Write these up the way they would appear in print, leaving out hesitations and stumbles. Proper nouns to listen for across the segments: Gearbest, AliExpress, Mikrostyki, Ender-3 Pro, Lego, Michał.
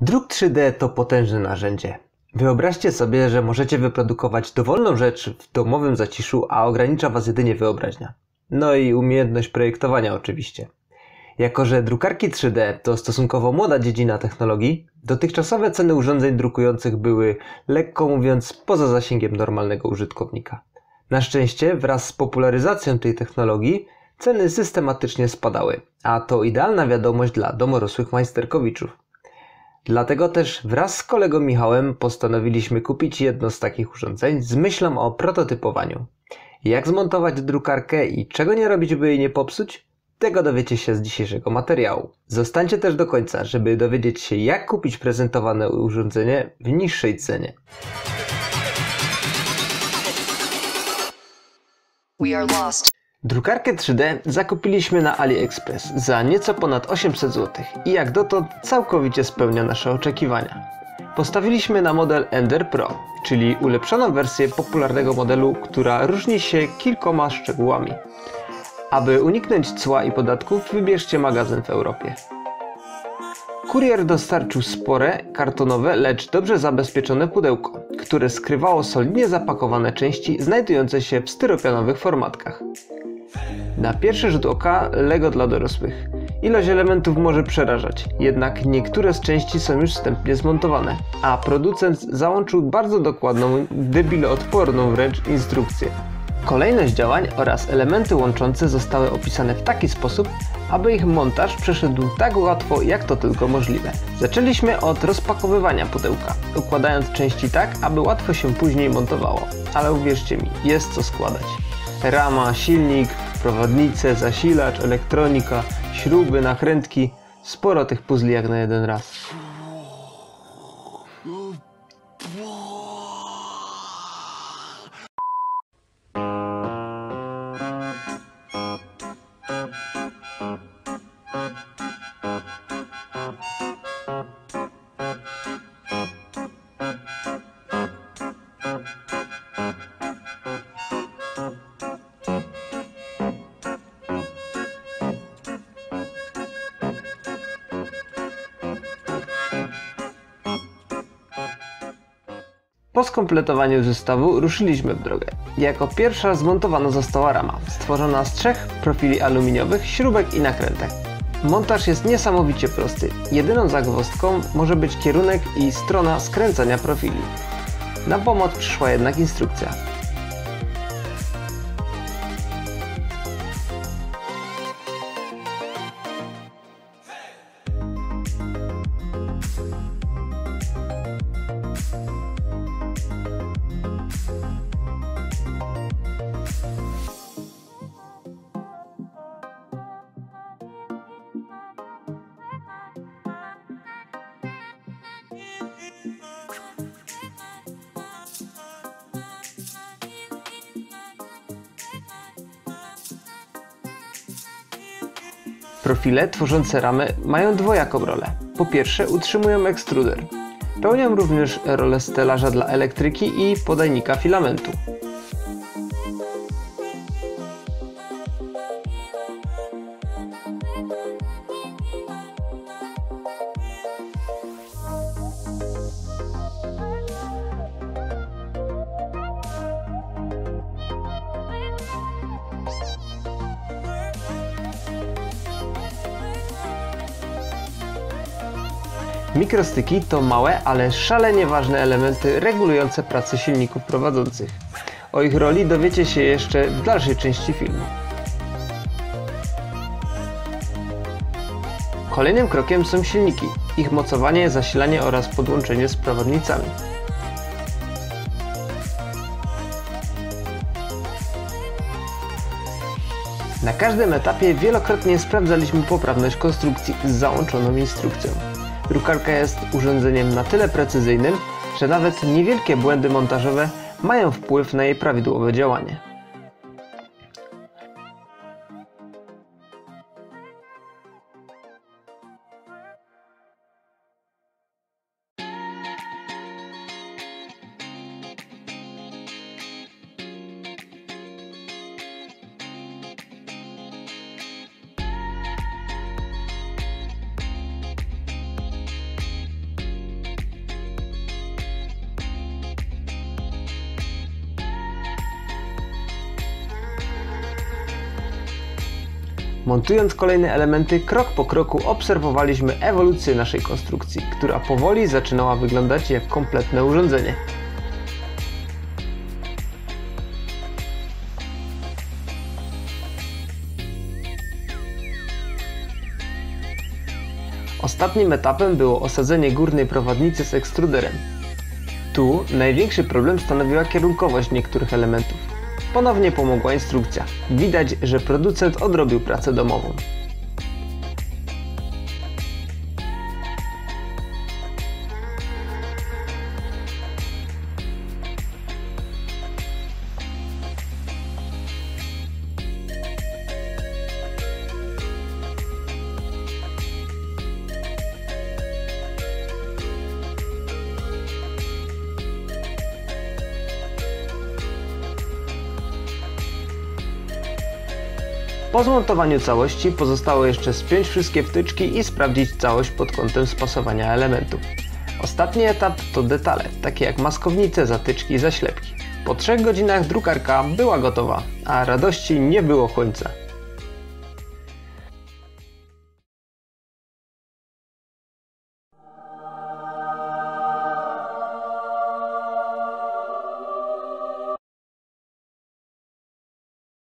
Druk 3D to potężne narzędzie. Wyobraźcie sobie, że możecie wyprodukować dowolną rzecz w domowym zaciszu, a ogranicza was jedynie wyobraźnia. No i umiejętność projektowania oczywiście. Jako że drukarki 3D to stosunkowo młoda dziedzina technologii, dotychczasowe ceny urządzeń drukujących były, lekko mówiąc, poza zasięgiem normalnego użytkownika. Na szczęście wraz z popularyzacją tej technologii ceny systematycznie spadały, a to idealna wiadomość dla domorosłych majsterkowiczów. Dlatego też wraz z kolegą Michałem postanowiliśmy kupić jedno z takich urządzeń z myślą o prototypowaniu. Jak zmontować drukarkę i czego nie robić, by jej nie popsuć? Tego dowiecie się z dzisiejszego materiału. Zostańcie też do końca, żeby dowiedzieć się, jak kupić prezentowane urządzenie w niższej cenie. We are lost. Drukarkę 3D zakupiliśmy na AliExpress za nieco ponad 800 zł i jak dotąd całkowicie spełnia nasze oczekiwania. Postawiliśmy na model Ender Pro, czyli ulepszoną wersję popularnego modelu, która różni się kilkoma szczegółami. Aby uniknąć cła i podatków, wybierzcie magazyn w Europie. Kurier dostarczył spore, kartonowe, lecz dobrze zabezpieczone pudełko, które skrywało solidnie zapakowane części znajdujące się w styropianowych formatkach. Na pierwszy rzut oka Lego dla dorosłych. Ilość elementów może przerażać, jednak niektóre z części są już wstępnie zmontowane, a producent załączył bardzo dokładną, debiloodporną wręcz instrukcję. Kolejność działań oraz elementy łączące zostały opisane w taki sposób, aby ich montaż przeszedł tak łatwo, jak to tylko możliwe. Zaczęliśmy od rozpakowywania pudełka, układając części tak, aby łatwo się później montowało. Ale uwierzcie mi, jest co składać. Rama, silnik, prowadnice, zasilacz, elektronika, śruby, nakrętki. Sporo tych puzli jak na jeden raz. Po skompletowaniu zestawu ruszyliśmy w drogę. Jako pierwsza zmontowana została rama, stworzona z 3 profili aluminiowych, śrubek i nakrętek. Montaż jest niesamowicie prosty. Jedyną zagwozdką może być kierunek i strona skręcania profili. Na pomoc przyszła jednak instrukcja. Profile tworzące ramy mają dwojaką rolę. Po pierwsze utrzymują ekstruder. Pełnią również rolę stelaża dla elektryki i podajnika filamentu. Mikrostyki to małe, ale szalenie ważne elementy regulujące pracę silników prowadzących. O ich roli dowiecie się jeszcze w dalszej części filmu. Kolejnym krokiem są silniki, ich mocowanie, zasilanie oraz podłączenie z prowadnicami. Na każdym etapie wielokrotnie sprawdzaliśmy poprawność konstrukcji z załączoną instrukcją. Drukarka jest urządzeniem na tyle precyzyjnym, że nawet niewielkie błędy montażowe mają wpływ na jej prawidłowe działanie. Montując kolejne elementy, krok po kroku obserwowaliśmy ewolucję naszej konstrukcji, która powoli zaczynała wyglądać jak kompletne urządzenie. Ostatnim etapem było osadzenie górnej prowadnicy z ekstruderem. Tu największy problem stanowiła kierunkowość niektórych elementów. Ponownie pomogła instrukcja. Widać, że producent odrobił pracę domową. Po zmontowaniu całości pozostało jeszcze spiąć wszystkie wtyczki i sprawdzić całość pod kątem spasowania elementów. Ostatni etap to detale, takie jak maskownice, zatyczki i zaślepki. Po 3 godzinach drukarka była gotowa, a radości nie było końca.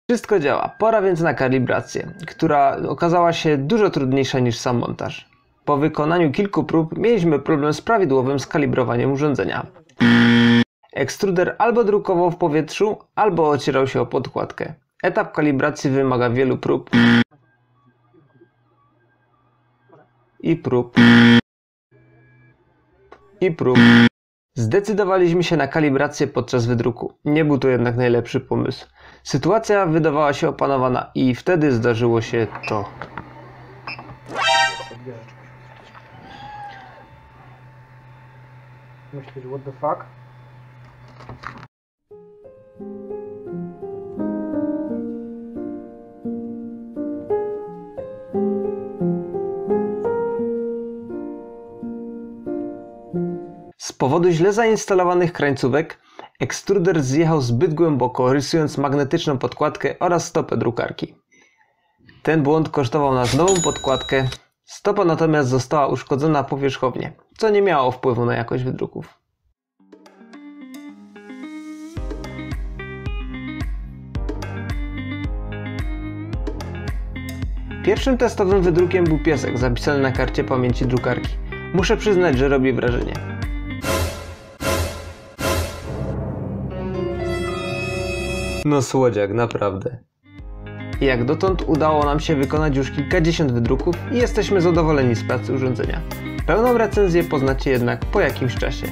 Wszystko działa, pora więc na kalibrację, która okazała się dużo trudniejsza niż sam montaż. Po wykonaniu kilku prób mieliśmy problem z prawidłowym skalibrowaniem urządzenia. Ekstruder albo drukował w powietrzu, albo ocierał się o podkładkę. Etap kalibracji wymaga wielu prób i prób i prób. Zdecydowaliśmy się na kalibrację podczas wydruku. Nie był to jednak najlepszy pomysł. Sytuacja wydawała się opanowana i wtedy zdarzyło się to. Myślisz, what the fuck? Z powodu źle zainstalowanych krańcówek ekstruder zjechał zbyt głęboko, rysując magnetyczną podkładkę oraz stopę drukarki. Ten błąd kosztował nas nową podkładkę, stopa natomiast została uszkodzona powierzchownie, co nie miało wpływu na jakość wydruków. Pierwszym testowym wydrukiem był piesek zapisany na karcie pamięci drukarki. Muszę przyznać, że robi wrażenie. No słodziak, naprawdę. Jak dotąd udało nam się wykonać już kilkadziesiąt wydruków i jesteśmy zadowoleni z pracy urządzenia. Pełną recenzję poznacie jednak po jakimś czasie.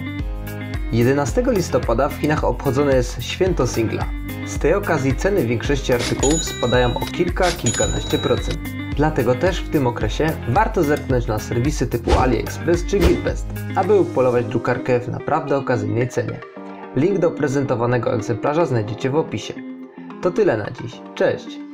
11 listopada w Chinach obchodzone jest święto singla. Z tej okazji ceny większości artykułów spadają o kilkanaście procent. Dlatego też w tym okresie warto zerknąć na serwisy typu AliExpress czy Gearbest, aby upolować drukarkę w naprawdę okazyjnej cenie. Link do prezentowanego egzemplarza znajdziecie w opisie. To tyle na dziś. Cześć!